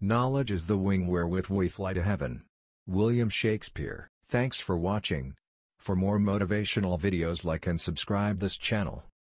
Knowledge is the wing wherewith we fly to heaven. William Shakespeare. Thanks for watching. For more motivational videos, like and subscribe this channel.